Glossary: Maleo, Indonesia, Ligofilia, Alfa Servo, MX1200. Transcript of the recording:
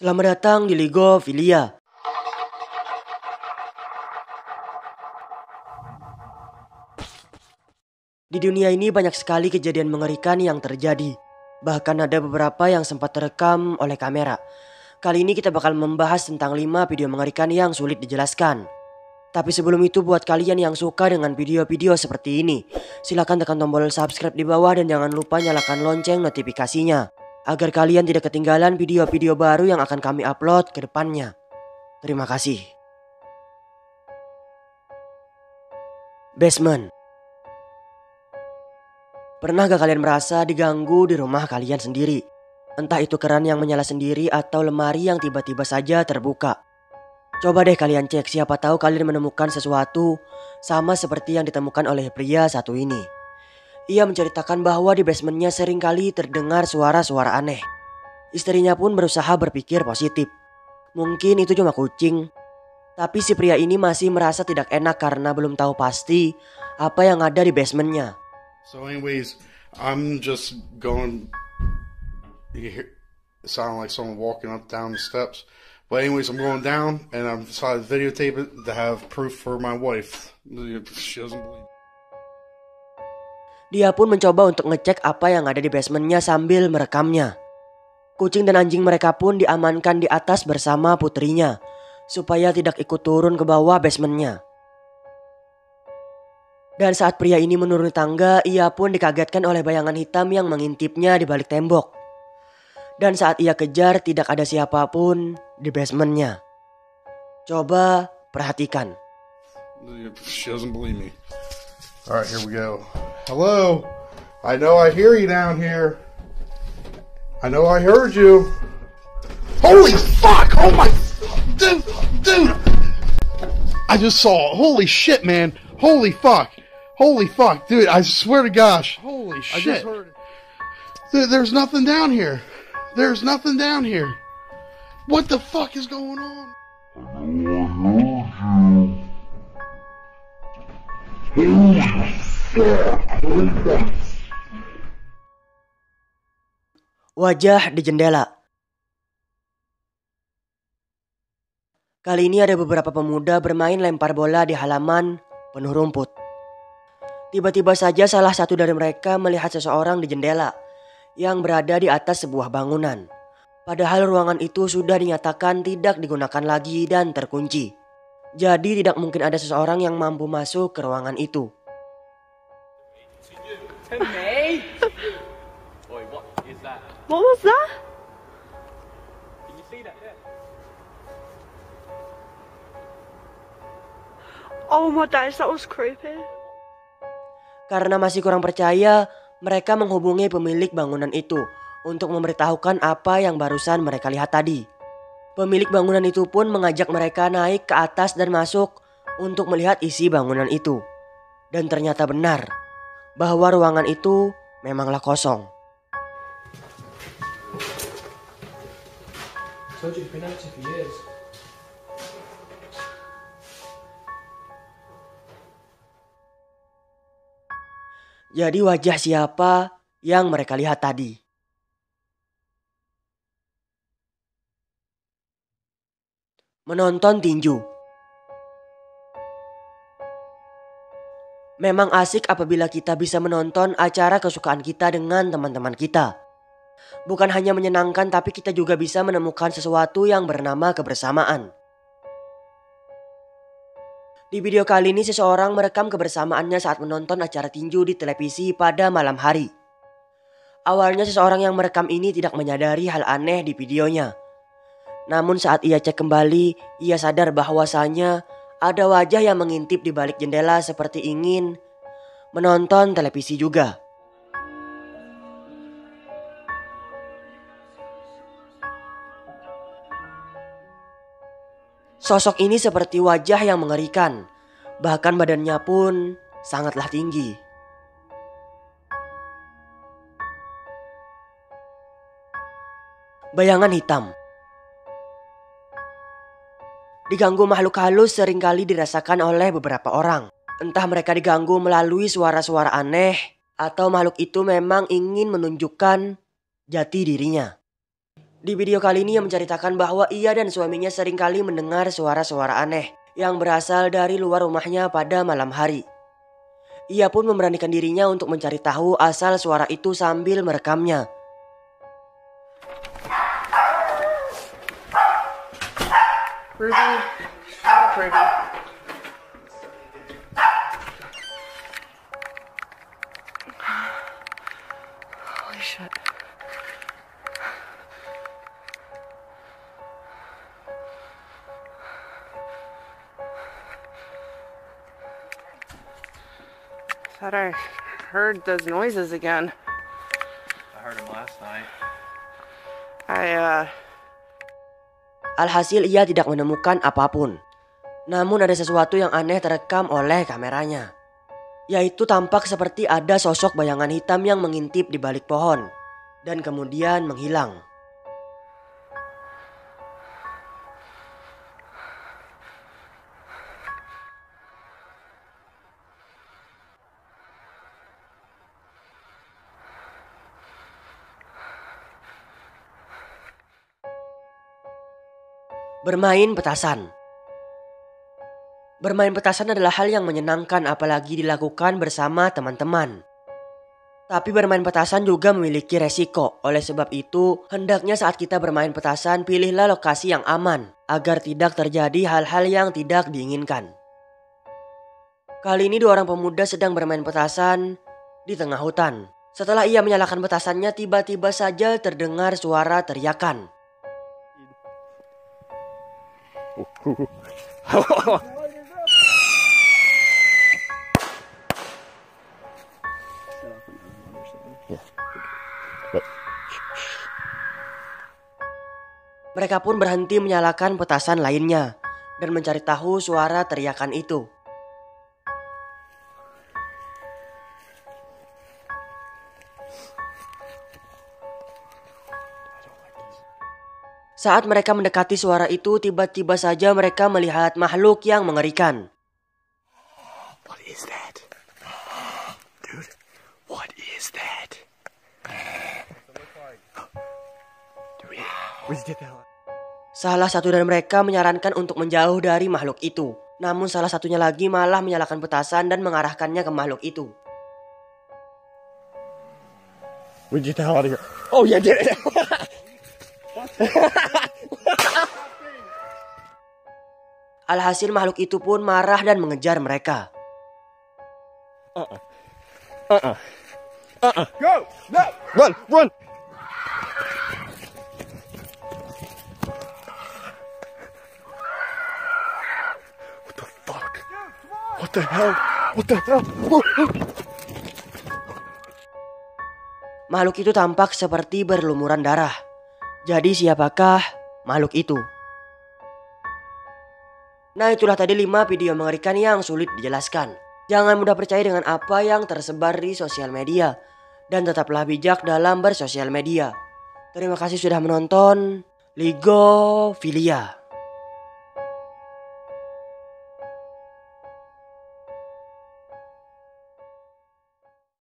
Selamat datang di Ligofilia. Di dunia ini banyak sekali kejadian mengerikan yang terjadi. Bahkan ada beberapa yang sempat terekam oleh kamera. Kali ini kita bakal membahas tentang 5 video mengerikan yang sulit dijelaskan. Tapi sebelum itu, buat kalian yang suka dengan video-video seperti ini, silakan tekan tombol subscribe di bawah dan jangan lupa nyalakan lonceng notifikasinya, agar kalian tidak ketinggalan video-video baru yang akan kami upload ke depannya. Terima kasih. Basement. Pernah gak kalian merasa diganggu di rumah kalian sendiri? Entah itu keran yang menyala sendiri atau lemari yang tiba-tiba saja terbuka. Coba deh kalian cek, siapa tahu kalian menemukan sesuatu sama seperti yang ditemukan oleh pria satu ini. Ia menceritakan bahwa di basementnya seringkali terdengar suara-suara aneh. Istrinya pun berusaha berpikir positif. Mungkin itu cuma kucing. Tapi si pria ini masih merasa tidak enak karena belum tahu pasti apa yang ada di basementnya. So anyways, I'm just going. It sounded like someone walking up down the steps. But anyways, I'm going down and I'm decided to videotape it to have proof for my wife. She doesn't believe. Dia pun mencoba untuk ngecek apa yang ada di basementnya sambil merekamnya. Kucing dan anjing mereka pun diamankan di atas bersama putrinya, supaya tidak ikut turun ke bawah basementnya. Dan saat pria ini menuruni tangga, ia pun dikagetkan oleh bayangan hitam yang mengintipnya di balik tembok. Dan saat ia kejar, tidak ada siapapun di basementnya. Coba perhatikan. She doesn't believe me. Alright, here we go. Hello, I know I hear you down here. I know I heard you. Holy fuck! Oh my, dude! I just saw it. Holy shit, man! Holy fuck, dude! I swear to gosh! Holy shit! I just heard it. Dude, there's nothing down here. What the fuck is going on? Wajah di jendela. Kali ini ada beberapa pemuda bermain lempar bola di halaman penuh rumput. Tiba-tiba saja salah satu dari mereka melihat seseorang di jendela yang berada di atas sebuah bangunan. Padahal ruangan itu sudah dinyatakan tidak digunakan lagi dan terkunci. Jadi tidak mungkin ada seseorang yang mampu masuk ke ruangan itu. Karena masih kurang percaya, mereka menghubungi pemilik bangunan itu untuk memberitahukan apa yang barusan mereka lihat tadi. Pemilik bangunan itu pun mengajak mereka naik ke atas dan masuk untuk melihat isi bangunan itu. Dan ternyata benar bahwa ruangan itu memanglah kosong. Jadi wajah siapa yang mereka lihat tadi? Menonton tinju. Memang asik apabila kita bisa menonton acara kesukaan kita dengan teman-teman kita. Bukan hanya menyenangkan, tapi kita juga bisa menemukan sesuatu yang bernama kebersamaan. Di video kali ini seseorang merekam kebersamaannya saat menonton acara tinju di televisi pada malam hari. Awalnya seseorang yang merekam ini tidak menyadari hal aneh di videonya. Namun saat ia cek kembali, ia sadar bahwasanya ada wajah yang mengintip di balik jendela seperti ingin menonton televisi juga. Sosok ini seperti wajah yang mengerikan, bahkan badannya pun sangatlah tinggi. Bayangan hitam. Diganggu makhluk halus seringkali dirasakan oleh beberapa orang. Entah mereka diganggu melalui suara-suara aneh atau makhluk itu memang ingin menunjukkan jati dirinya. Di video kali ini ia menceritakan bahwa ia dan suaminya seringkali mendengar suara-suara aneh yang berasal dari luar rumahnya pada malam hari. Ia pun memberanikan dirinya untuk mencari tahu asal suara itu sambil merekamnya. Ruby. Holy shit. Thought I heard those noises again. I heard them last night. Alhasil ia tidak menemukan apapun. Namun ada sesuatu yang aneh terekam oleh kameranya, yaitu tampak seperti ada sosok bayangan hitam yang mengintip di balik pohon dan kemudian menghilang. Bermain petasan adalah hal yang menyenangkan, apalagi dilakukan bersama teman-teman. Tapi bermain petasan juga memiliki resiko. Oleh sebab itu, hendaknya saat kita bermain petasan, pilihlah lokasi yang aman agar tidak terjadi hal-hal yang tidak diinginkan. Kali ini 2 orang pemuda sedang bermain petasan di tengah hutan. Setelah ia menyalakan petasannya, tiba-tiba saja terdengar suara teriakan. Mereka pun berhenti menyalakan petasan lainnya dan mencari tahu suara teriakan itu. Saat mereka mendekati suara itu, tiba-tiba saja mereka melihat makhluk yang mengerikan. What is that? Dude, what is that? Salah satu dari mereka menyarankan untuk menjauh dari makhluk itu. Namun salah satunya lagi malah menyalakan petasan dan mengarahkannya ke makhluk itu. We get the hell out of here. Oh yeah, did it. Alhasil makhluk itu pun marah dan mengejar mereka. Go! No! Run! Run! What the fuck? What the hell? What the hell? Makhluk itu tampak seperti berlumuran darah. Jadi siapakah makhluk itu? Nah, itulah tadi 5 video mengerikan yang sulit dijelaskan. Jangan mudah percaya dengan apa yang tersebar di sosial media. Dan tetaplah bijak dalam bersosial media. Terima kasih sudah menonton Ligofilia.